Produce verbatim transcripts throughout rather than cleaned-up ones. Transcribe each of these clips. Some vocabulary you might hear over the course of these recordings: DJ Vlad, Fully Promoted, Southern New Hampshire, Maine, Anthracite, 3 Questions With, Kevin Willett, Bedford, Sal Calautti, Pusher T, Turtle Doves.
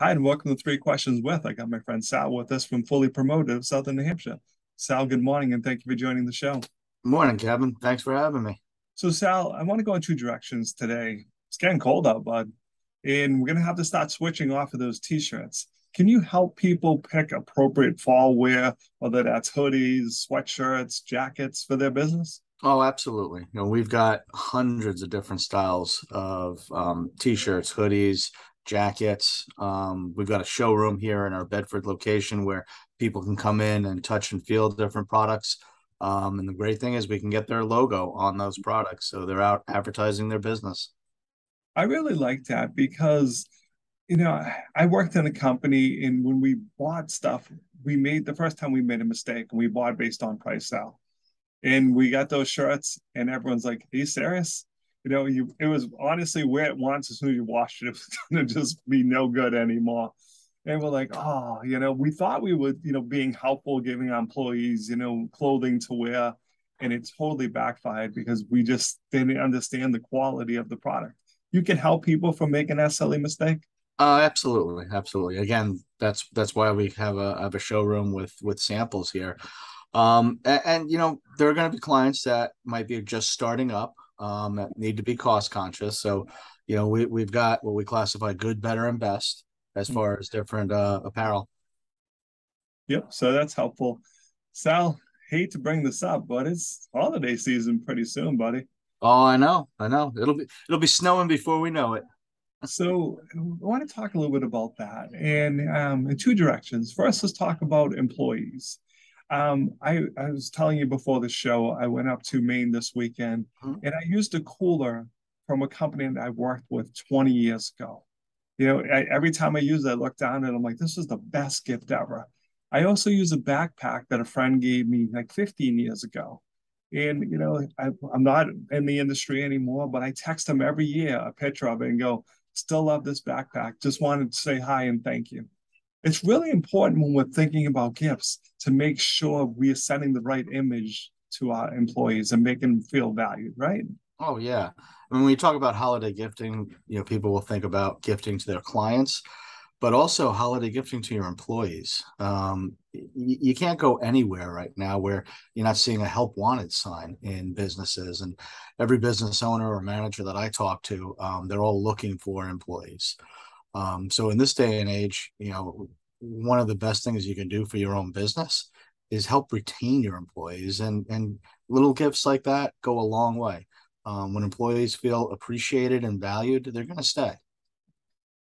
Hi, and welcome to Three Questions With. I got my friend Sal with us from Fully Promoted of Southern New Hampshire. Sal, good morning, and thank you for joining the show. Good morning, Kevin. Thanks for having me. So, Sal, I want to go in two directions today. It's getting cold out, bud, and we're going to have to start switching off of those T-shirts. Can you help people pick appropriate fall wear, whether that's hoodies, sweatshirts, jackets for their business? Oh, absolutely. You know, we've got hundreds of different styles of um, T-shirts, hoodies, jackets. Um, we've got a showroom here in our Bedford location where people can come in and touch and feel different products. Um, and the great thing is we can get their logo on those products, so they're out advertising their business. I really like that because, you know, I worked in a company, and when we bought stuff, we made the first time we made a mistake, and we bought based on price sale. And we got those shirts, and everyone's like, "Are you serious?" You know, you it was honestly where it wants as soon as you washed it, it was going to just be no good anymore. And we're like, oh, you know, we thought we were, you know, being helpful, giving our employees, you know, clothing to wear. And it totally backfired because we just didn't understand the quality of the product. You can help people from making that silly mistake. Uh, absolutely. Absolutely. Again, that's that's why we have a, have a showroom with with samples here. Um, and, and, you know, there are going to be clients that might be just starting up, um, that need to be cost conscious. So, you know, we, we've got what we classify good, better, and best as far as different uh, apparel. Yep. So that's helpful. Sal, hate to bring this up, but it's holiday season pretty soon, buddy. Oh, I know. I know. It'll be, it'll be snowing before we know it. So I want to talk a little bit about that, and um, in two directions. First, let's talk about employees. Um, I, I was telling you before the show, I went up to Maine this weekend, mm-hmm. and I used a cooler from a company that I worked with twenty years ago. You know, I, every time I use it, I look down and I'm like, this is the best gift ever. I also use a backpack that a friend gave me like fifteen years ago. And, you know, I, I'm not in the industry anymore, but I text them every year a picture of it and go, still love this backpack. Just wanted to say hi and thank you. It's really important when we're thinking about gifts to make sure we are sending the right image to our employees and making them feel valued, right? Oh, yeah. I mean, when you talk about holiday gifting, you know, people will think about gifting to their clients, but also holiday gifting to your employees. Um, you, you can't go anywhere right now where you're not seeing a help wanted sign in businesses. And every business owner or manager that I talk to, um, they're all looking for employees. Um, so in this day and age, you know, one of the best things you can do for your own business is help retain your employees, and, and little gifts like that go a long way. Um, when employees feel appreciated and valued, they're going to stay.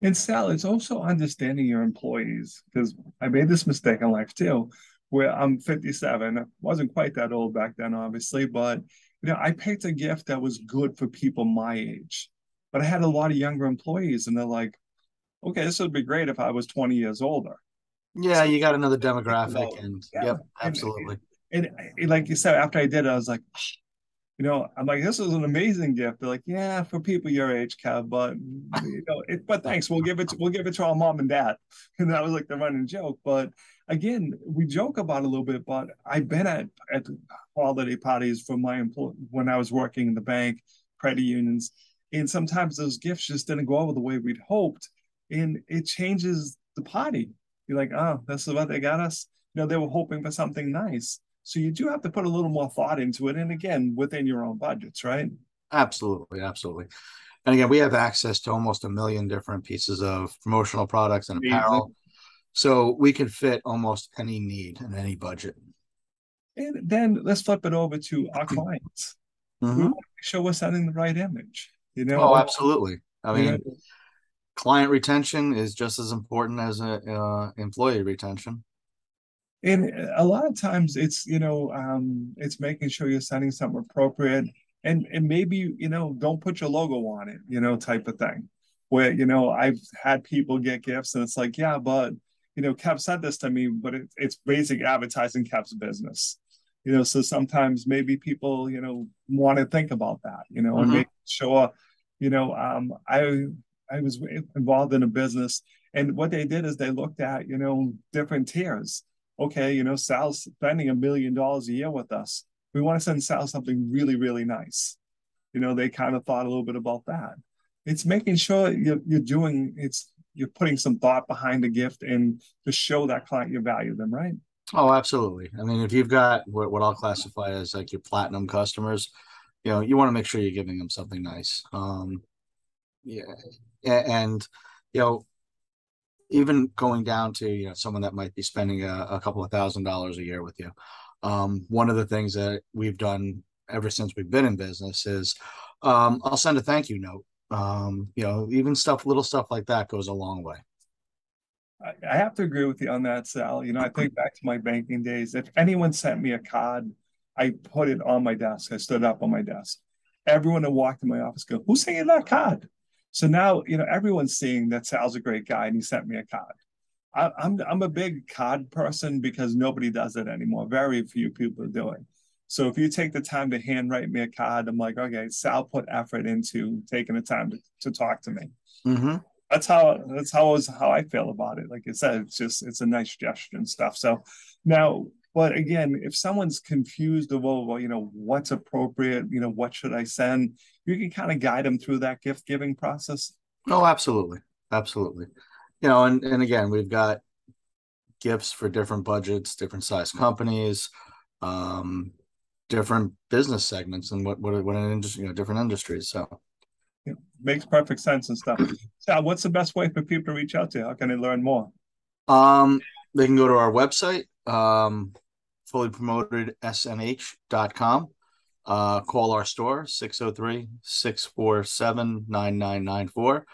And Sal, it's also understanding your employees, because I made this mistake in life too, where I'm fifty-seven. I wasn't quite that old back then, obviously, but you know, I picked a gift that was good for people my age, but I had a lot of younger employees, and they're like, okay, this would be great if I was twenty years older. Yeah, so, you got another demographic. So, and yeah, yep, absolutely. And, and, and like you said, after I did it, I was like, you know, I'm like, this is an amazing gift. They're like, yeah, for people your age, Kev, but, you know, it, but thanks, we'll give it to, we'll give it to our mom and dad. And that was like the running joke. But again, we joke about it a little bit, but I've been at, at holiday parties for my employee when I was working in the bank, credit unions. And sometimes those gifts just didn't go over the way we'd hoped. And it changes the party. You're like, oh, this is what they got us. You know, they were hoping for something nice. So you do have to put a little more thought into it. And again, within your own budgets, right? Absolutely. Absolutely. And again, we have access to almost a million different pieces of promotional products and apparel. So we can fit almost any need and any budget. And then let's flip it over to our clients. Mm-hmm. We want to make sure we're sending the right image. You know? Oh, absolutely. I mean, yeah. Client retention is just as important as a, uh, employee retention. And a lot of times it's, you know, um, it's making sure you're sending something appropriate, and, and maybe, you know, don't put your logo on it, you know, type of thing where, you know, I've had people get gifts and it's like, yeah, but, you know, Kev said this to me, but it, it's basic advertising Kev's business, you know? So sometimes maybe people, you know, want to think about that, you know, mm-hmm. and make sure, you know, um, I, I was involved in a business, and what they did is they looked at, you know, different tiers. Okay, you know, Sal's spending a million dollars a year with us. We want to send Sal something really, really nice. You know, they kind of thought a little bit about that. It's making sure you're, you're doing, it's you're putting some thought behind the gift and to show that client you value them, right? Oh, absolutely. I mean, if you've got what, what I'll classify as like your platinum customers, you know, you want to make sure you're giving them something nice. Um, yeah. And, you know, even going down to, you know, someone that might be spending a, a couple of thousand dollars a year with you. Um, one of the things that we've done ever since we've been in business is um, I'll send a thank you note. Um, you know, even stuff, little stuff like that goes a long way. I have to agree with you on that, Sal. You know, I think back to my banking days. If anyone sent me a card, I put it on my desk. I stood up on my desk. Everyone that walked in my office go, who's sending that card? So now, you know, everyone's seeing that Sal's a great guy and he sent me a card. I, I'm, I'm a big card person because nobody does it anymore. Very few people are doing. So if you take the time to handwrite me a card, I'm like, okay, Sal put effort into taking the time to, to talk to me. Mm-hmm. That's how that's how, was, how I feel about it. Like I said, it's just, it's a nice gesture and stuff. So now, but again, if someone's confused over, you know, what's appropriate, you know, what should I send? You can kind of guide them through that gift giving process. Oh, absolutely. Absolutely. You know, and, and again, we've got gifts for different budgets, different size companies, um, different business segments and what, what, what an industry, you know, different industries. So. It makes perfect sense and stuff. Sal, what's the best way for people to reach out to you? How can they learn more? Um, they can go to our website, um, fully promoted s n h dot com. Uh, call our store, six oh three, six four seven, nine nine nine four.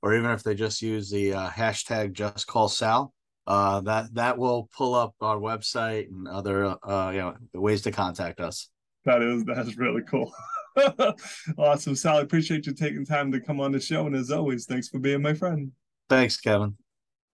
Or even if they just use the uh, hashtag just call Sal, uh, that, that will pull up our website and other uh, you know, ways to contact us. That is, that's really cool. Awesome, Sal. I appreciate you taking time to come on the show. And as always, thanks for being my friend. Thanks, Kevin.